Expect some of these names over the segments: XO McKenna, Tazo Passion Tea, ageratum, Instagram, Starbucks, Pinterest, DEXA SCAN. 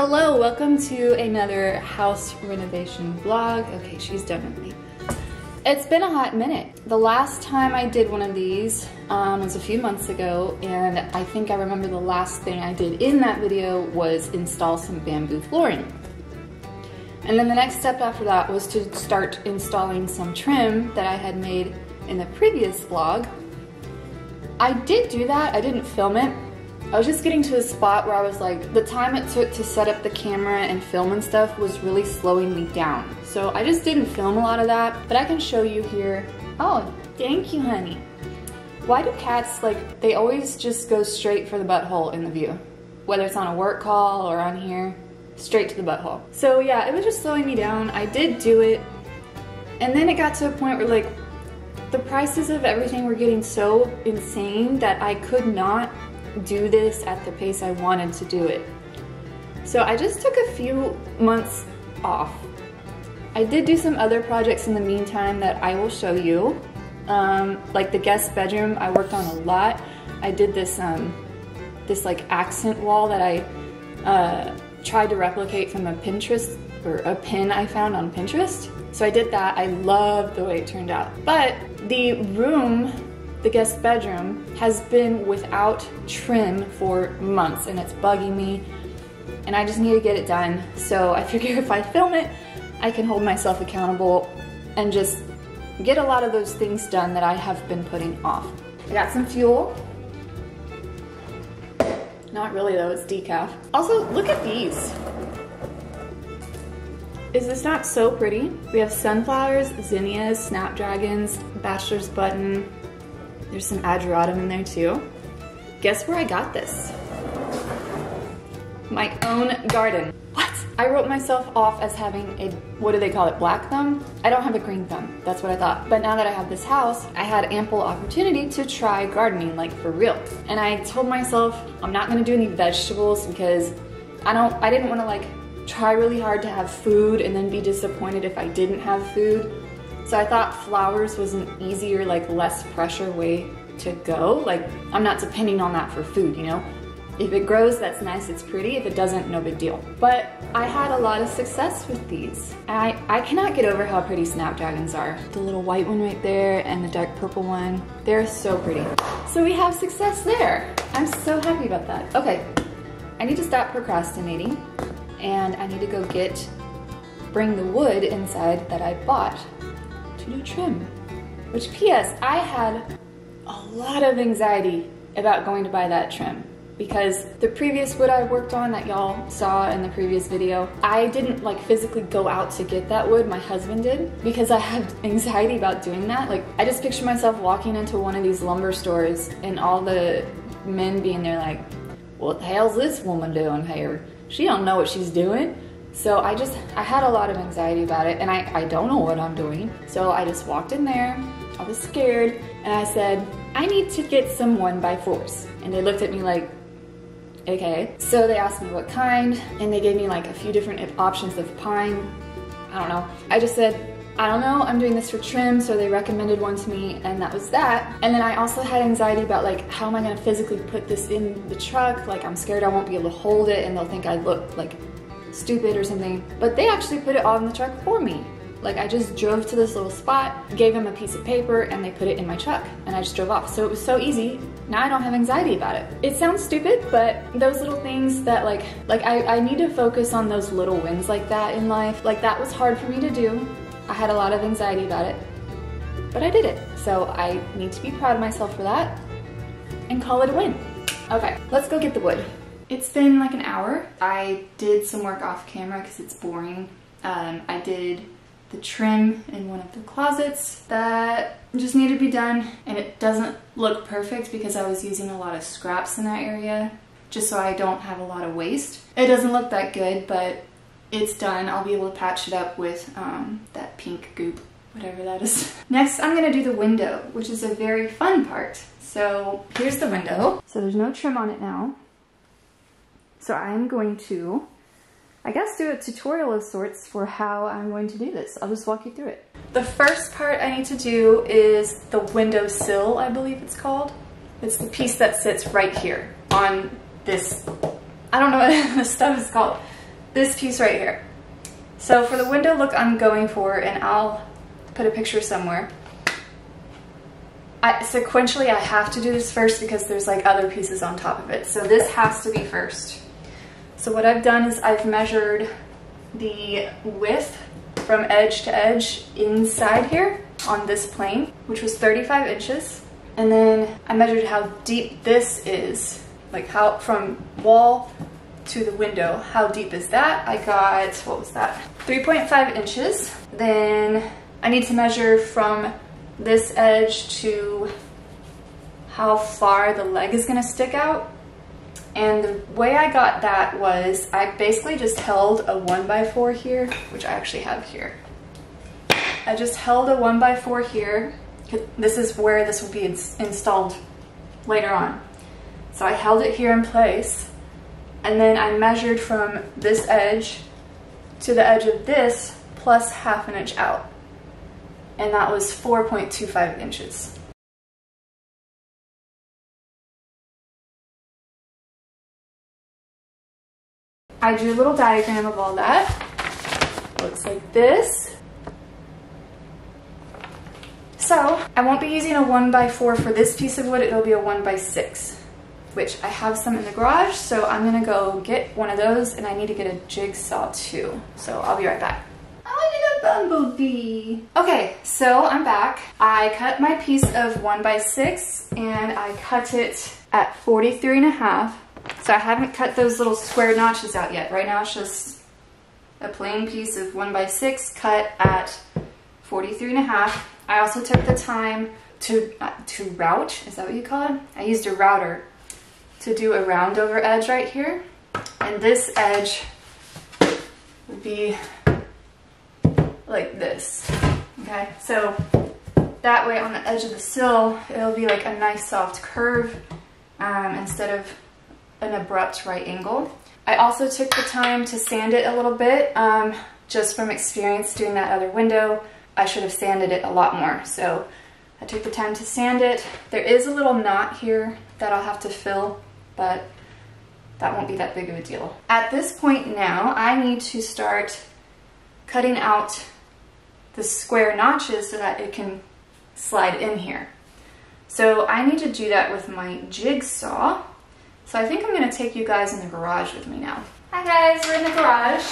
Hello, welcome to another house renovation vlog. Okay, she's done with me. It's been a hot minute. The last time I did one of these was a few months ago, and I think I remember the last thing I did in that video was install some bamboo flooring. And then the next step after that was to start installing some trim that I had made in the previous vlog. I did do that, I didn't film it. I was just getting to a spot where I was like, the time it took to set up the camera and film and stuff was really slowing me down. So I just didn't film a lot of that, but I can show you here. Oh, thank you, honey. Why do cats, like, they always just go straight for the butthole in the view? Whether it's on a work call or on here, straight to the butthole. So yeah, it was just slowing me down. I did do it, and then it got to a point where, like, the prices of everything were getting so insane that I could not do this at the pace I wanted to do it. So I just took a few months off. I did do some other projects in the meantime that I will show you. Like the guest bedroom, I worked on a lot. I did this, this like accent wall that I tried to replicate from a Pinterest, or a pin I found on Pinterest. So I did that. I loved the way it turned out. But the room, the guest bedroom, has been without trim for months, and it's bugging me, and I just need to get it done. So I figure if I film it, I can hold myself accountable and just get a lot of those things done that I have been putting off. I got some fuel. Not really though, it's decaf. Also, look at these. Is this not so pretty? We have sunflowers, zinnias, snapdragons, bachelor's button. There's some ageratum in there too. Guess where I got this? My own garden. What? I wrote myself off as having a, what do they call it, black thumb? I don't have a green thumb, that's what I thought. But now that I have this house, I had ample opportunity to try gardening, like for real. And I told myself, I'm not gonna do any vegetables because I didn't wanna like try really hard to have food and then be disappointed if I didn't have food. So I thought flowers was an easier, like less pressure way to go. Like, I'm not depending on that for food, you know? If it grows, that's nice, it's pretty. If it doesn't, no big deal. But I had a lot of success with these. I cannot get over how pretty snapdragons are. The little white one right there and the dark purple one, they're so pretty. So we have success there. I'm so happy about that. Okay, I need to stop procrastinating, and I need to go bring the wood inside that I bought to do trim. Which, P.S., I had a lot of anxiety about going to buy that trim because the previous wood I worked on that y'all saw in the previous video, I didn't like physically go out to get that wood, my husband did, because I had anxiety about doing that. Like, I just picture myself walking into one of these lumber stores and all the men being there like, what the hell's this woman doing here? She don't know what she's doing. So I had a lot of anxiety about it, and I don't know what I'm doing. So I just walked in there, I was scared, and I said, I need to get some 1x4s. And they looked at me like, okay. So they asked me what kind, and they gave me like a few different options of pine. I don't know. I just said, I don't know, I'm doing this for trim, so they recommended one to me, and that was that. And then I also had anxiety about like, how am I gonna physically put this in the truck? Like, I'm scared I won't be able to hold it, and they'll think I look like stupid or something. But they actually put it on the truck for me. Like, I just drove to this little spot, gave them a piece of paper, and they put it in my truck, and I just drove off. So it was so easy. Now I don't have anxiety about it. It sounds stupid, but those little things that I need to focus on those little wins like that in life. Like, that was hard for me to do. I had a lot of anxiety about it, but I did it. So I need to be proud of myself for that and call it a win. Okay, let's go get the wood. It's been like an hour. I did some work off camera because it's boring. I did the trim in one of the closets that just needed to be done, and it doesn't look perfect because I was using a lot of scraps in that area just so I don't have a lot of waste. It doesn't look that good, but it's done. I'll be able to patch it up with that pink goop, whatever that is. Next, I'm gonna do the window, which is a very fun part. So here's the window. So there's no trim on it now. So I'm going to, I guess, do a tutorial of sorts for how I'm going to do this. I'll just walk you through it. The first part I need to do is the windowsill, I believe it's called. It's the piece that sits right here on this, I don't know what this stuff is called. this piece right here. So for the window look I'm going for, and I'll put a picture somewhere, sequentially I have to do this first because there's like other pieces on top of it. So this has to be first. So what I've done is I've measured the width from edge to edge inside here on this plane, which was 35 inches. And then I measured how deep this is, like how from wall to the window, how deep is that? I got, what was that? 3.5 inches. Then I need to measure from this edge to how far the leg is gonna stick out. And the way I got that was I basically just held a 1x4 here, which I actually have here. I just held a 1x4 here. This is where this will be installed later on. So I held it here in place, and then I measured from this edge to the edge of this plus 1/2 inch out. And that was 4.25 inches. I drew a little diagram of all that. Looks like this. So I won't be using a 1x4 for this piece of wood, it'll be a 1x6, which I have some in the garage, so I'm gonna go get one of those, and I need to get a jigsaw too. So I'll be right back. Bumblebee. Okay, so I'm back. I cut my piece of 1x6 and I cut it at 43.5. So I haven't cut those little square notches out yet. Right now it's just a plain piece of 1x6 cut at 43.5. I also took the time to route, is that what you call it? I used a router to do a round over edge right here. And this edge would be like this, okay? So that way on the edge of the sill, it'll be like a nice soft curve instead of an abrupt right angle. I also took the time to sand it a little bit, just from experience doing that other window. I should have sanded it a lot more. So I took the time to sand it. There is a little knot here that I'll have to fill, but that won't be that big of a deal. At this point now, I need to start cutting out the square notches so that it can slide in here. So I need to do that with my jigsaw. So I think I'm gonna take you guys in the garage with me now. Hi guys, we're in the garage.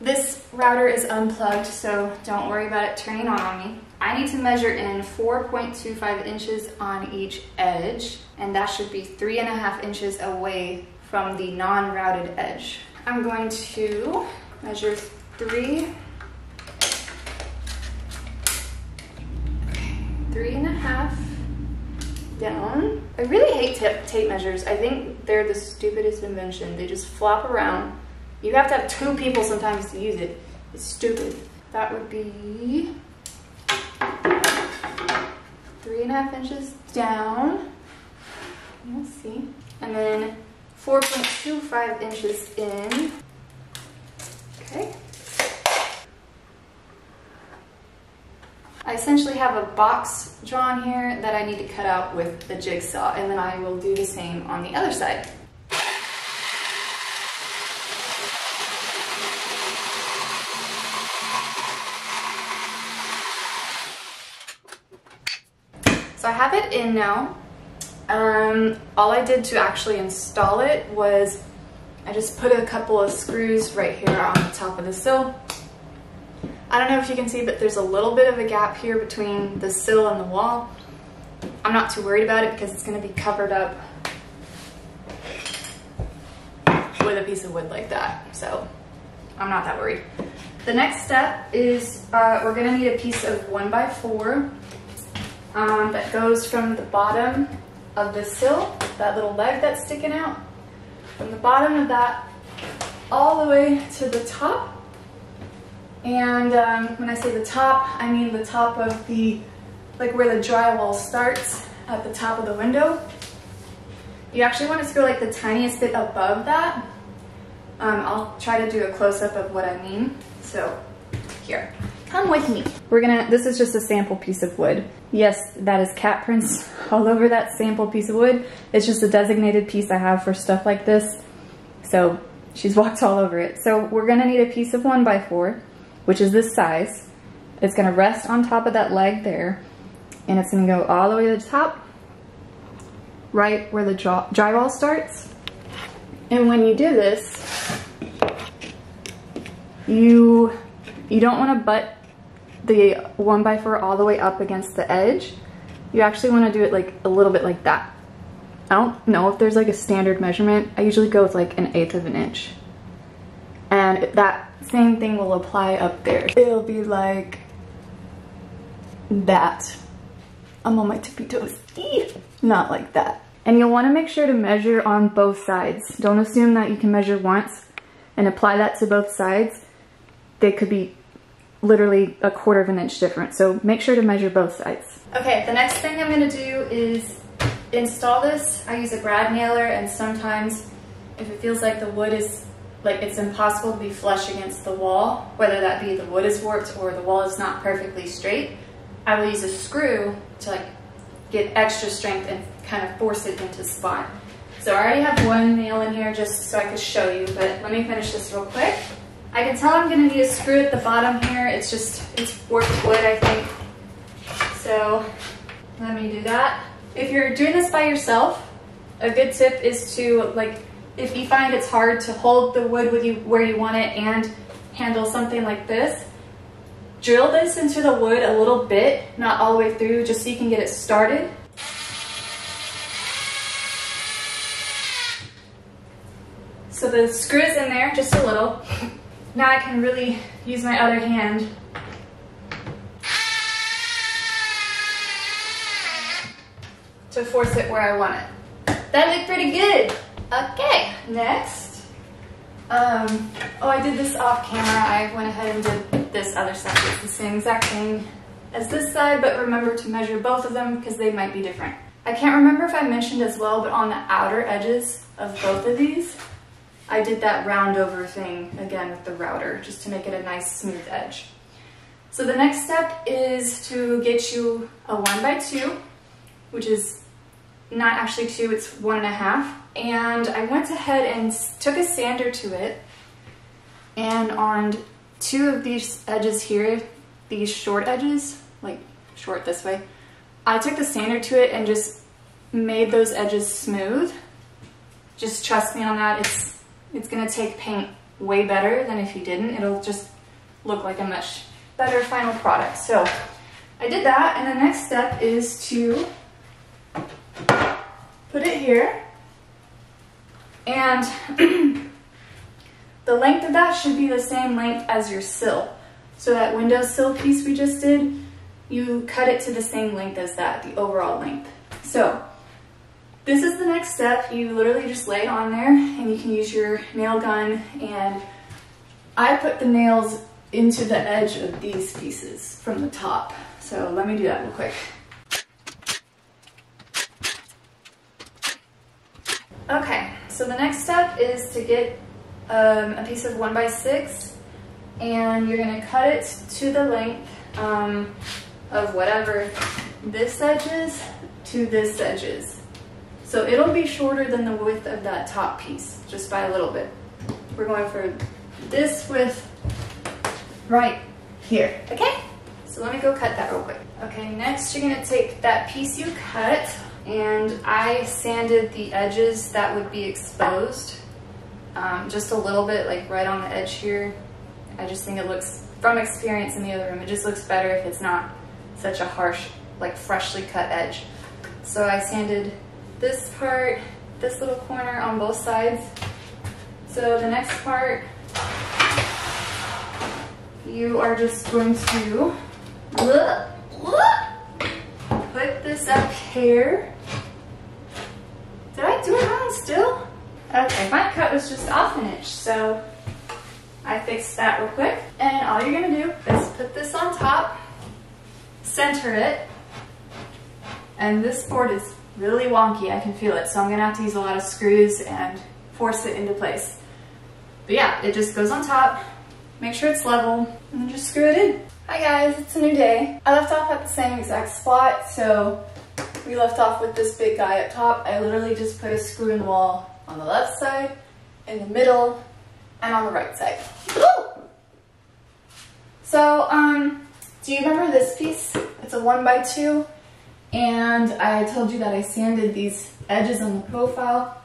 This router is unplugged, so don't worry about it turning on me. I need to measure in 4.25 inches on each edge, and that should be 3.5 inches away from the non-routed edge. I'm going to measure 3.5 down. I really hate tape measures. I think they're the stupidest invention. They just flop around. You have to have two people sometimes to use it. It's stupid. That would be 3.5 inches down. Let's see. And then 4.25 inches in. Okay. I essentially have a box drawn here that I need to cut out with the jigsaw, and then I will do the same on the other side. So I have it in now. All I did to actually install it was I just put a couple of screws right here on the top of the sill. I don't know if you can see, but there's a little bit of a gap here between the sill and the wall. I'm not too worried about it because it's going to be covered up with a piece of wood like that, so I'm not that worried. The next step is we're going to need a piece of 1x4 that goes from the bottom of the sill, that little leg that's sticking out, from the bottom of that all the way to the top. And when I say the top, I mean the top of the, like where the drywall starts at the top of the window. You actually want it to go like the tiniest bit above that. I'll try to do a close-up of what I mean. So here, come with me. This is just a sample piece of wood. Yes, that is cat prints all over that sample piece of wood. It's just a designated piece I have for stuff like this. So She's walked all over it. So we're gonna need a piece of 1x4, which is this size. It's gonna rest on top of that leg there, and it's gonna go all the way to the top, right where the drywall starts. And when you do this, you don't wanna butt the 1x4 all the way up against the edge. You actually wanna do it like a little bit like that. I don't know if there's like a standard measurement. I usually go with like 1/8 of an inch. And that same thing will apply up there. It'll be like that. I'm on my tippy toes. Not like that. And you'll wanna make sure to measure on both sides. Don't assume that you can measure once and apply that to both sides. They could be literally 1/4 of an inch different. So make sure to measure both sides. Okay, the next thing I'm gonna do is install this. I use a brad nailer, and sometimes if it feels like the wood is, like it's impossible to be flush against the wall, whether that be the wood is warped or the wall is not perfectly straight, I will use a screw to like get extra strength and kind of force it into spot. So I already have one nail in here just so I could show you, but let me finish this real quick. I can tell I'm gonna need a screw at the bottom here. It's just, it's warped wood, I think. So let me do that. If you're doing this by yourself, a good tip is to, like, if you find it's hard to hold the wood with you where you want it and handle something like this, drill this into the wood a little bit, not all the way through, just so you can get it started. So the screw is in there just a little. Now I can really use my other hand. To force it where I want it. That looked pretty good. Okay, next. Oh, I did this off camera. I went ahead and did this other side. It's the same exact thing as this side, but remember to measure both of them because they might be different. I can't remember if I mentioned as well, but on the outer edges of both of these, I did that round over thing again with the router just to make it a nice smooth edge. So the next step is to get you a 1x2, which is not actually 2, it's 1.5. And I went ahead and took a sander to it, and on 2 of these edges here, these short edges, like short this way, I took the sander to it and just made those edges smooth. Just trust me on that, it's gonna take paint way better than if you didn't. It'll just look like a much better final product. So I did that, and the next step is to put it here, and the length of that should be the same length as your sill. So that windowsill piece we just did, you cut it to the same length as that, the overall length. So this is the next step. You literally just lay it on there, and you can use your nail gun, and I put the nails into the edge of these pieces from the top. So let me do that real quick. Okay, so the next step is to get a piece of 1x6, and you're gonna cut it to the length of whatever this edge is to this edge is. So it'll be shorter than the width of that top piece, just by a little bit. We're going for this width right here, okay? So let me go cut that real quick. Okay, next you're gonna take that piece you cut, and I sanded the edges that would be exposed just a little bit, like right on the edge here. I just think it looks, from experience in the other room, it just looks better if it's not such a harsh, like freshly cut edge. So I sanded this part, this little corner on both sides. So the next part, you are just going to put this up here. Did I do it wrong still? Okay, my cut was just 1/2 inch, so I fixed that real quick. And all you're gonna do is put this on top, center it, and this board is really wonky, I can feel it, so I'm gonna have to use a lot of screws and force it into place. But yeah, it just goes on top, make sure it's level, and then just screw it in. Hi guys, it's a new day. I left off at the same exact spot, so we left off with this big guy up top. I literally just put a screw in the wall on the left side, in the middle, and on the right side. Ooh! So, do you remember this piece? It's a 1x2, and I told you that I sanded these edges on the profile.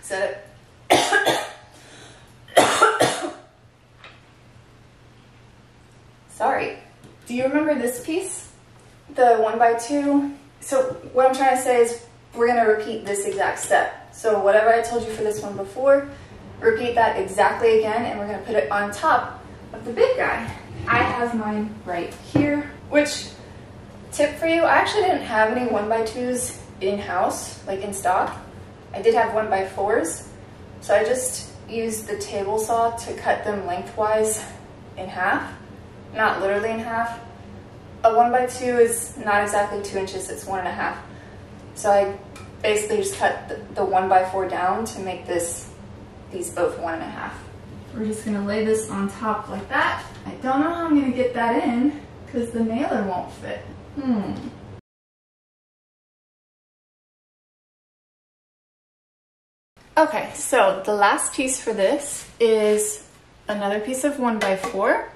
Said it. Sorry. Do you remember this piece? The 1x2? So what I'm trying to say is we're going to repeat this exact step. So whatever I told you for this one before, repeat that exactly again, and we're going to put it on top of the big guy. I have mine right here, which, tip for you, I actually didn't have any 1x2s in-house, like in stock. I did have 1x4s, so I just used the table saw to cut them lengthwise in half, not literally in half. A 1x2 is not exactly 2 inches, it's 1.5. So I basically just cut the 1x4 down to make these both 1.5. We're just gonna lay this on top like that. I don't know how I'm gonna get that in because the nailer won't fit. Okay, so the last piece for this is another piece of 1x4.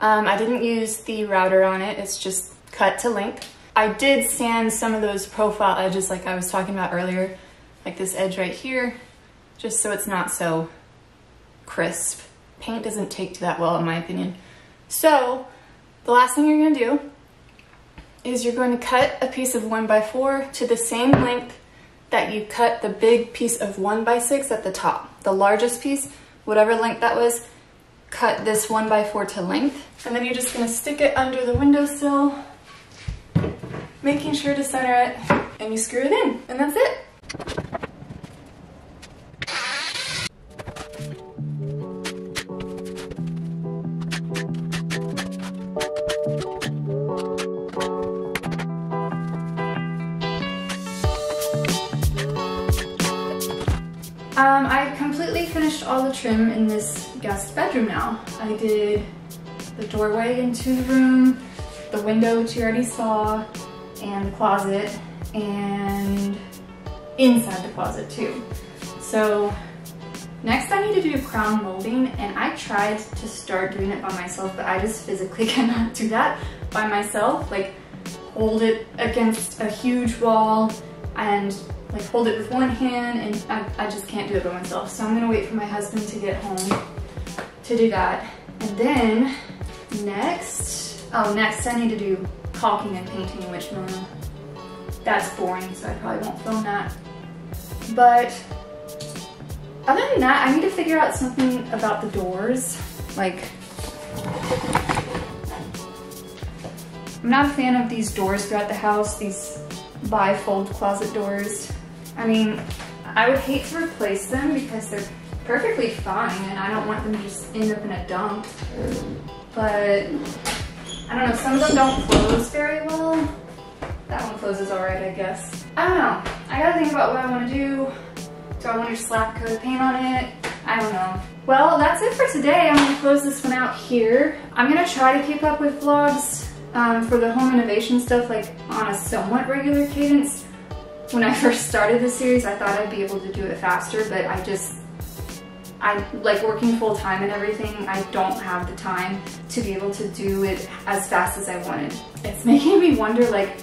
I didn't use the router on it, it's just cut to length. I did sand some of those profile edges like I was talking about earlier, like this edge right here, just so it's not so crisp. Paint doesn't take to that well in my opinion. So the last thing you're going to do is you're going to cut a piece of 1x4 to the same length that you cut the big piece of 1x6 at the top. The largest piece, whatever length that was, cut this 1x4 to length, and then you're just going to stick it under the windowsill, making sure to center it, and you screw it in, and that's it. I completely finished all the trim in this guest bedroom now. I did the doorway into the room, the window which you already saw, and the closet, and inside the closet too. So next I need to do crown molding, and I tried to start doing it by myself, but I just physically cannot do that by myself. Like hold it against a huge wall and like hold it with one hand, and I just can't do it by myself. So I'm gonna wait for my husband to get home to do that. And then next I need to do caulking and painting, which that's boring, so I probably won't film that. But other than that, I need to figure out something about the doors. Like, I'm not a fan of these doors throughout the house, these bifold closet doors. I mean, I would hate to replace them because they're perfectly fine and I don't want them to just end up in a dump. But I don't know, some of them don't close very well. That one closes all right, I guess. I don't know. I gotta think about what I want to do. Do I want to slap coat of paint on it? I don't know. Well, that's it for today. I'm gonna close this one out here. I'm gonna try to keep up with vlogs for the home innovation stuff, like on a somewhat regular cadence. When I first started this series, I thought I'd be able to do it faster, but I like working full time and everything, I don't have the time to be able to do it as fast as I wanted. It's making me wonder, like,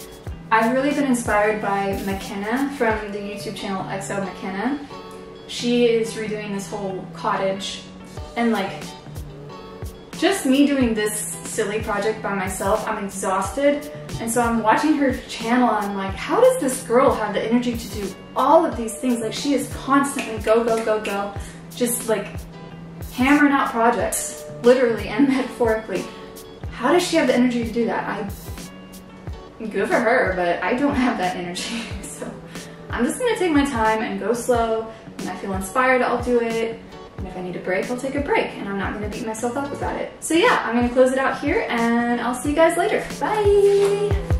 I've really been inspired by McKenna from the YouTube channel XO McKenna. She is redoing this whole cottage, and like, just me doing this silly project by myself, I'm exhausted. And so I'm watching her channel and I'm like, how does this girl have the energy to do all of these things? Like, she is constantly go, go, go, go, just like hammering out projects, literally and metaphorically. How does she have the energy to do that? Good for her, but I don't have that energy. So I'm just gonna take my time and go slow. When I feel inspired, I'll do it. And if I need a break, I'll take a break, and I'm not going to beat myself up about it. So yeah, I'm going to close it out here, and I'll see you guys later. Bye!